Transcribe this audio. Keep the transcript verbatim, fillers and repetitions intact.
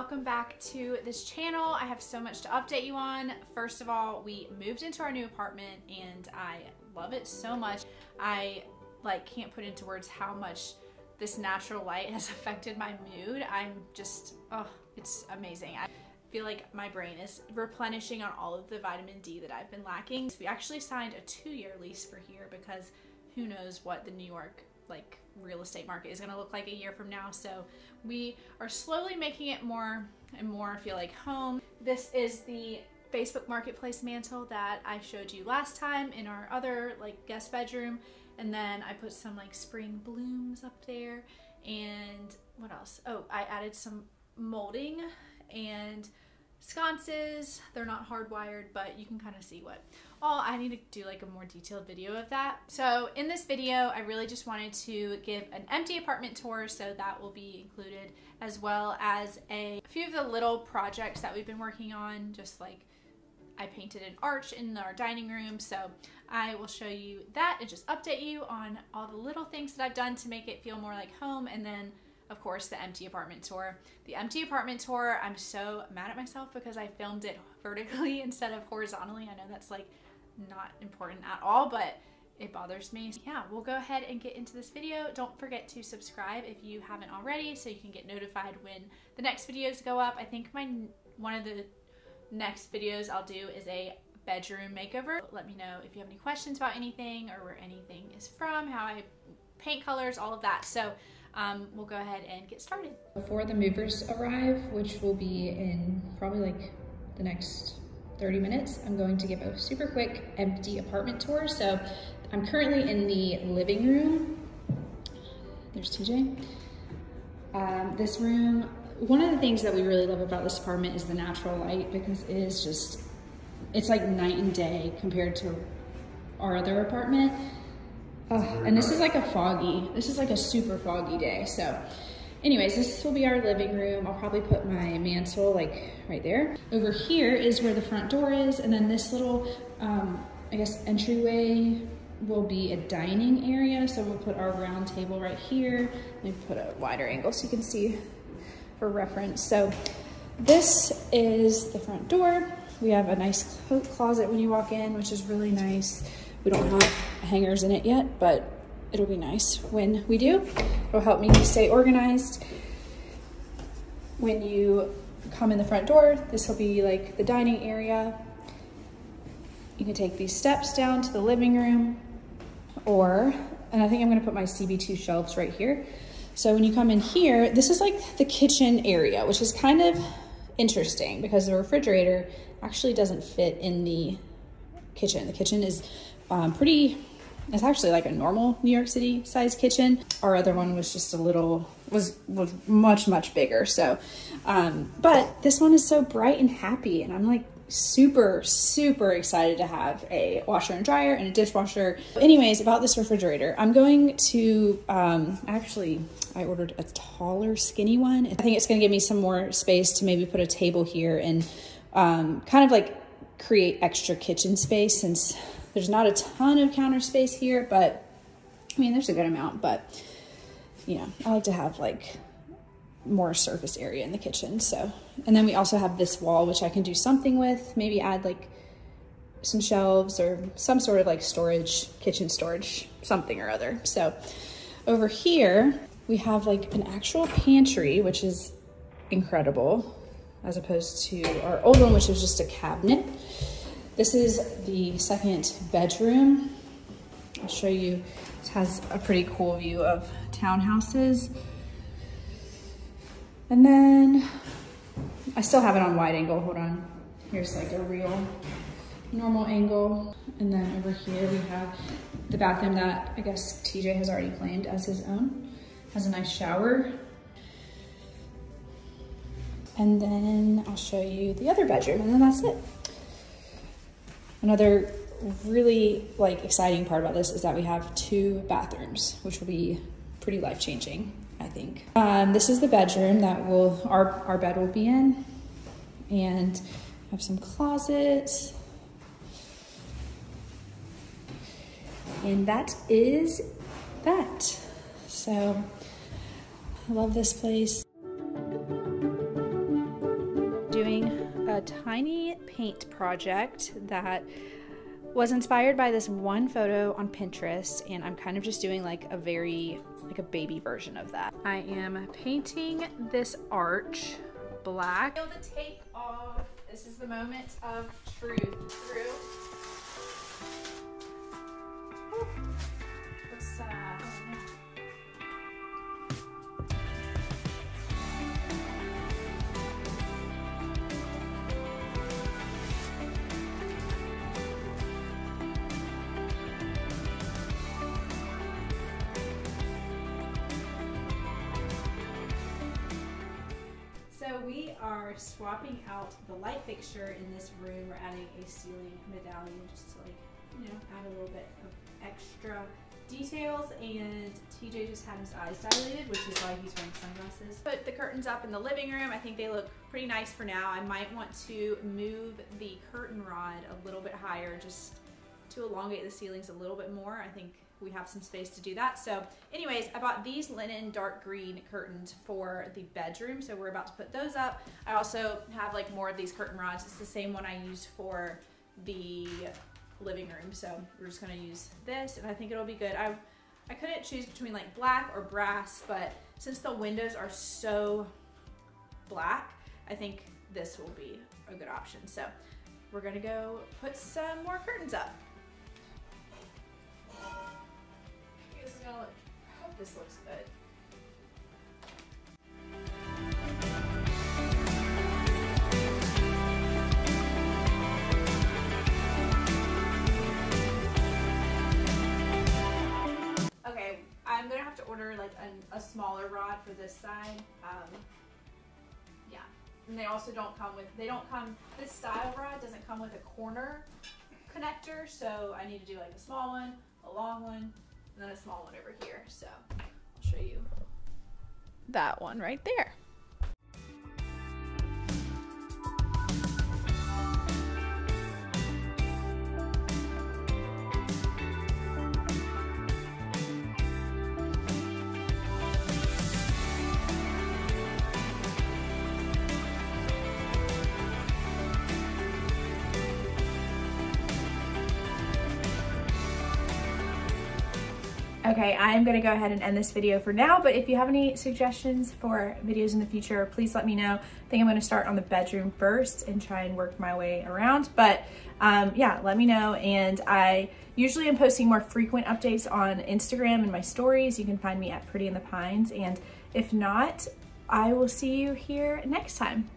welcome back to this channel. I have so much to update you on. First of all, we moved into our new apartment and I love it so much. I like can't put into words how much this natural light has affected my mood. I'm just, oh, it's amazing. I feel like my brain is replenishing on all of the vitamin D that I've been lacking. We actually signed a two-year lease for here because who knows what the New York like real estate market is gonna look like a year from now. So we are slowly making it more and more feel like home. This is the Facebook Marketplace mantle that I showed you last time in our other like guest bedroom. And then I put some like spring blooms up there. And what else? Oh, I added some molding and sconces. They're not hardwired, but you can kind of see what all. I need to do like a more detailed video of that. So in this video, I really just wanted to give an empty apartment tour, so that will be included, as well as a few of the little projects that we've been working on. Just like I painted an arch in our dining room, so I will show you that and just update you on all the little things that I've done to make it feel more like home. And then of course, the empty apartment tour. The empty apartment tour, I'm so mad at myself because I filmed it vertically instead of horizontally. I know that's like not important at all, but it bothers me. So yeah, we'll go ahead and get into this video. Don't forget to subscribe if you haven't already so you can get notified when the next videos go up. I think my one of the next videos I'll do is a bedroom makeover. Let me know if you have any questions about anything or where anything is from, how I paint colors, all of that. So Um, we'll go ahead and get started. Before the movers arrive, which will be in probably like the next thirty minutes, I'm going to give a super quick empty apartment tour. So I'm currently in the living room. There's T J. Um, this room, one of the things that we really love about this apartment is the natural light, because it is just, it's like night and day compared to our other apartment. Oh, and this is like a foggy, this is like a super foggy day. So anyways, this will be our living room. I'll probably put my mantle like right there. Over here is where the front door is. And then this little, um, I guess, entryway will be a dining area. So we'll put our round table right here. Let me put a wider angle so you can see for reference. So this is the front door. We have a nice coat closet when you walk in, which is really nice. We don't have hangers in it yet, but it'll be nice when we do. It'll help me stay organized. When you come in the front door, this will be like the dining area. You can take these steps down to the living room, or, and I think I'm gonna put my C B two shelves right here. So when you come in here, this is like the kitchen area, which is kind of interesting because the refrigerator actually doesn't fit in the kitchen. The kitchen is Um, pretty, it's actually like a normal New York City size kitchen. Our other one was just a little, was, was much, much bigger. So, um, but this one is so bright and happy, and I'm like super, super excited to have a washer and dryer and a dishwasher. Anyways, about this refrigerator, I'm going to, um, actually I ordered a taller, skinny one. I think it's going to give me some more space to maybe put a table here and, um, kind of like create extra kitchen space, since there's not a ton of counter space here, but I mean, there's a good amount, but you know, I like to have like more surface area in the kitchen. So, and then we also have this wall, which I can do something with, maybe add like some shelves or some sort of like storage, kitchen storage, something or other. So over here we have like an actual pantry, which is incredible, as opposed to our old one, which was just a cabinet. This is the second bedroom. I'll show you, it has a pretty cool view of townhouses. And then, I still have it on wide angle, hold on. Here's like a real normal angle. And then over here we have the bathroom that I guess T J has already claimed as his own. Has a nice shower. And then I'll show you the other bedroom, and then that's it. Another really like exciting part about this is that we have two bathrooms, which will be pretty life-changing, I think. Um, this is the bedroom that will our, our bed will be in, and I have some closets. And that is that. So I love this place. a tiny paint project that was inspired by this one photo on Pinterest, and I'm kind of just doing like a very, like a baby version of that. I am painting this arch black. Peel the tape off. This is the moment of truth. Through. Let's, uh, We are swapping out the light fixture in this room. We're adding a ceiling medallion just to, like, you know, add a little bit of extra details. And T J just had his eyes dilated, which is why he's wearing sunglasses. Put the curtains up in the living room. I think they look pretty nice for now. I might want to move the curtain rod a little bit higher just to elongate the ceilings a little bit more. I think we have some space to do that. So anyways, I bought these linen dark green curtains for the bedroom, so we're about to put those up. I also have like more of these curtain rods. It's the same one I used for the living room, so we're just gonna use this, and I think it'll be good. I, I couldn't choose between like black or brass, but since the windows are so black, I think this will be a good option. So we're gonna go put some more curtains up. I hope this looks good. Okay, I'm gonna have to order like a, a smaller rod for this side. Um, yeah, and they also don't come with, they don't come, this style rod doesn't come with a corner connector, so I need to do like a small one, a long one, and then a small one over here. So I'll show you that one right there. Okay, I'm gonna go ahead and end this video for now, but if you have any suggestions for videos in the future, please let me know. I think I'm gonna start on the bedroom first and try and work my way around, but um, yeah, let me know. And I usually am posting more frequent updates on Instagram and my stories. You can find me at Pretty in the Pines, and if not, I will see you here next time.